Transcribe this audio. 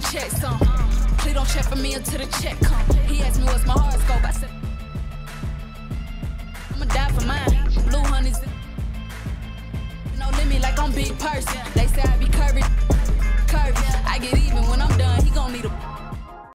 two checks on. Please don't check for me until the check come. He asked me what's my horoscope. I said, I'ma die for mine. Blue honey's. No limit like I'm big person. They